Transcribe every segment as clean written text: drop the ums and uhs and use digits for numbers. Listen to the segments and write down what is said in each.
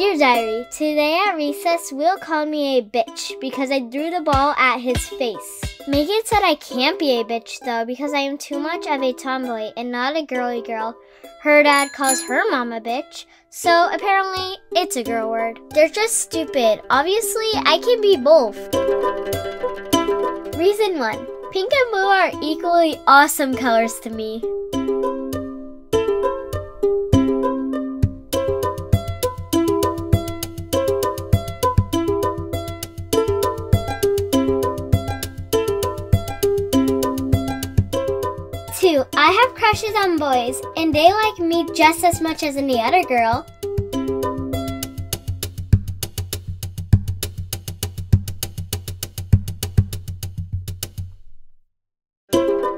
Dear Diary, today at recess, Will called me a bitch because I threw the ball at his face. Megan said I can't be a bitch though because I am too much of a tomboy and not a girly girl. Her dad calls her mom a bitch, so apparently it's a girl word. They're just stupid. Obviously, I can be both. Reason 1. Pink and blue are equally awesome colors to me. I have crushes on boys, and they like me just as much as any other girl.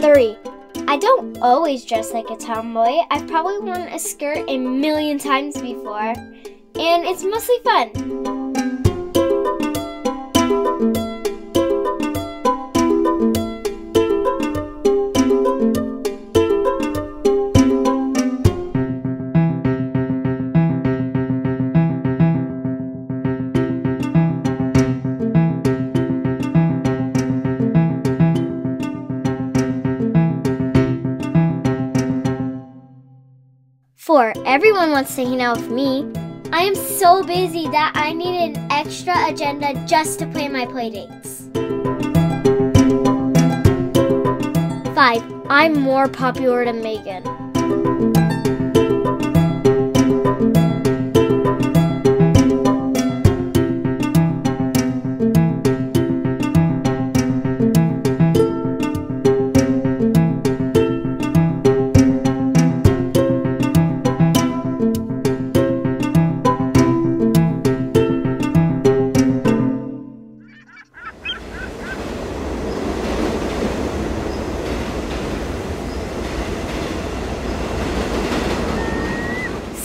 Three, I don't always dress like a tomboy. I've probably worn a skirt a million times before, and it's mostly fun. Four, everyone wants to hang out with me. I am so busy that I need an extra agenda just to plan my playdates. 5, I'm more popular than Megan.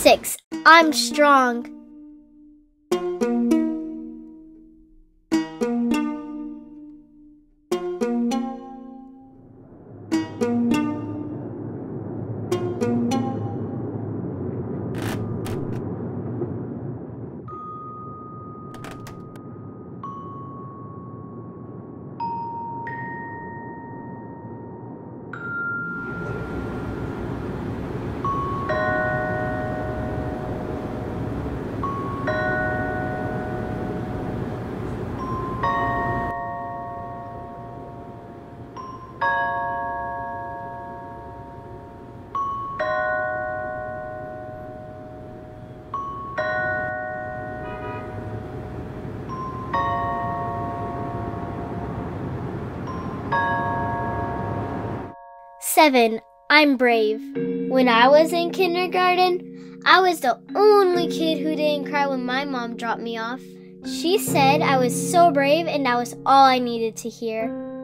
6. I'm strong. 7. I'm brave. When I was in kindergarten, I was the only kid who didn't cry when my mom dropped me off. She said I was so brave, and that was all I needed to hear. 8.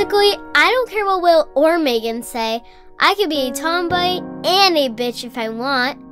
Basically, I don't care what Will or Megan say. I could be a tomboy and a bitch if I want.